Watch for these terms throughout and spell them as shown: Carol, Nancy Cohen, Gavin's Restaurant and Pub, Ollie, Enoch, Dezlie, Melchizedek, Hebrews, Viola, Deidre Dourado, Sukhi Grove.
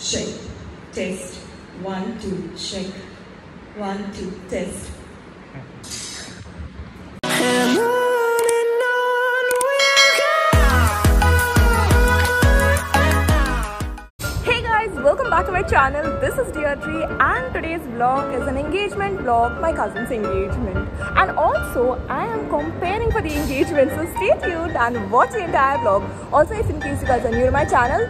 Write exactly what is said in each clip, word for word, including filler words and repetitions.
shake, test, one, two, shake, one, two, test. Channel. This is Deidre and today's vlog is an engagement vlog, my cousin's engagement, and also I am comparing for the engagement, so stay tuned and watch the entire vlog. Also, if in case you guys are new to my channel,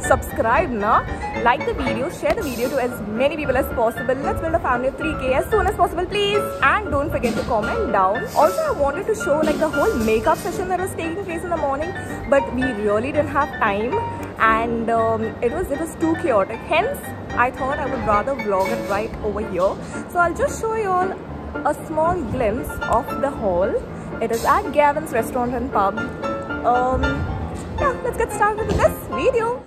subscribe na, like the video, share the video to as many people as possible. Let's build a family of three K as soon as possible, please, and don't forget to comment down. Also, I wanted to show like the whole makeup session that was taking place in the morning, but we really didn't have time. And um, it was it was too chaotic, hence I thought I would rather vlog it right over here. So I'll just show you all a small glimpse of the hall. It is at Gavin's Restaurant and Pub. Um, yeah, let's get started with this video.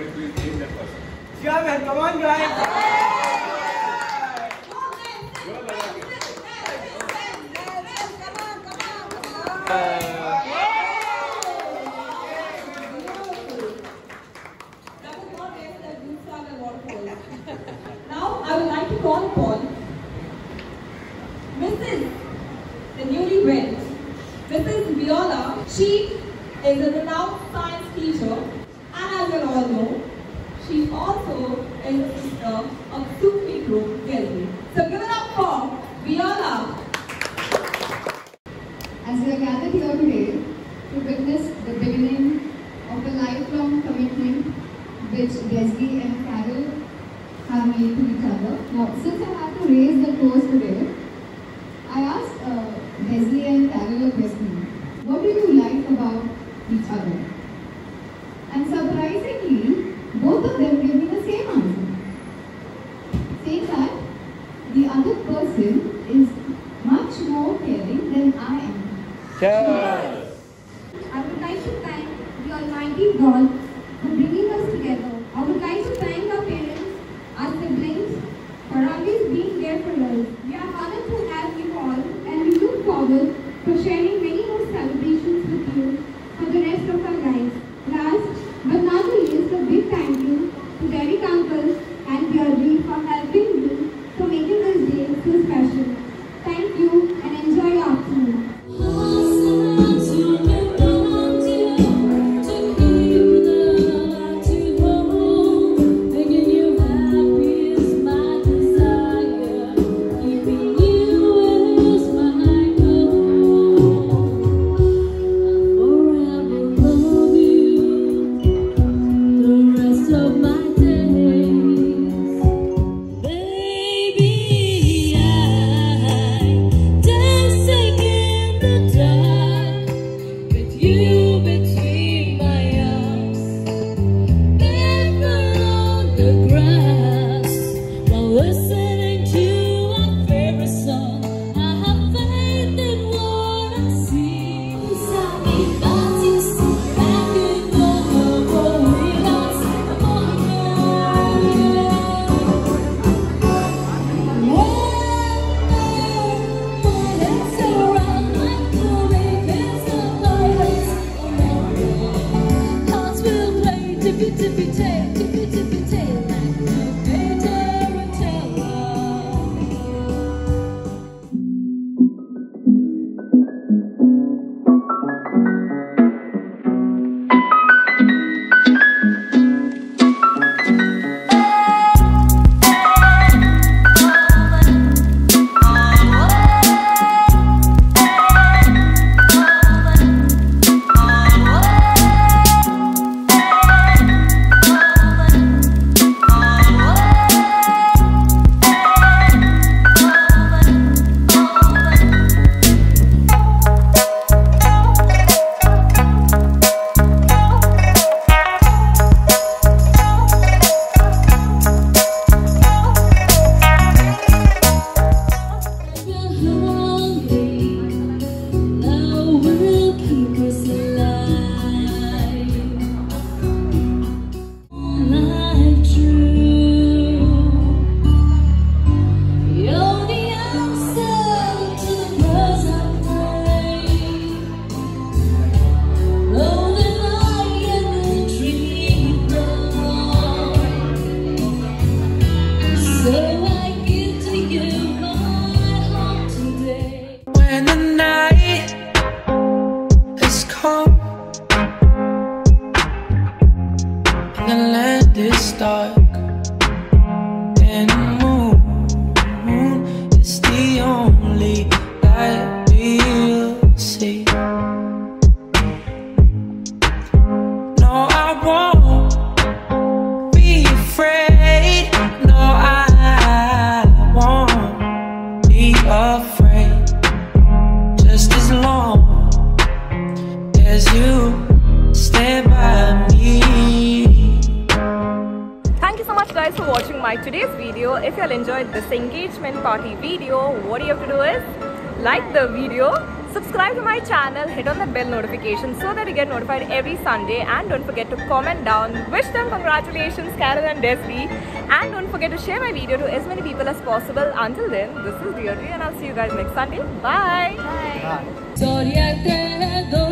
going to be that person. Yeah, man, come on, guys. Yeah. Come on, come on, come on. She is a renowned science teacher, and as you all know, she also is the sister of Sukhi Grove, Dezlie. So give it up for Viola. As we are gathered here today to witness the beginning of a lifelong commitment which Dezlie and Carol have made to each other. Now, since I had to raise the toast today, I asked uh, Dezlie and Carol a question. What do you like about each other? And surprisingly, both of them gave me the same answer, saying that the other person is much more caring than I am. Yes. I would like to thank the Almighty God for bringing us together. I would like to thank our parents, our siblings, for always being there for us. We are honored to have you all, and we look forward to sharing many more celebrations with you for the rest of our lives. Last but not the least, a big thank you to Derek Uncle and Deirdre for helping you, for making this day so special. Thank you and enjoy your afternoon. For watching my today's video. If you all enjoyed this engagement party video, what you have to do is like the video, Subscribe to my channel, hit on the bell notification so that you get notified every Sunday, and don't forget to comment down, wish them congratulations Carol and Dezlie, and don't forget to share my video to as many people as possible. Until then, this is Deidre and I'll see you guys next Sunday. Bye! Bye. Bye.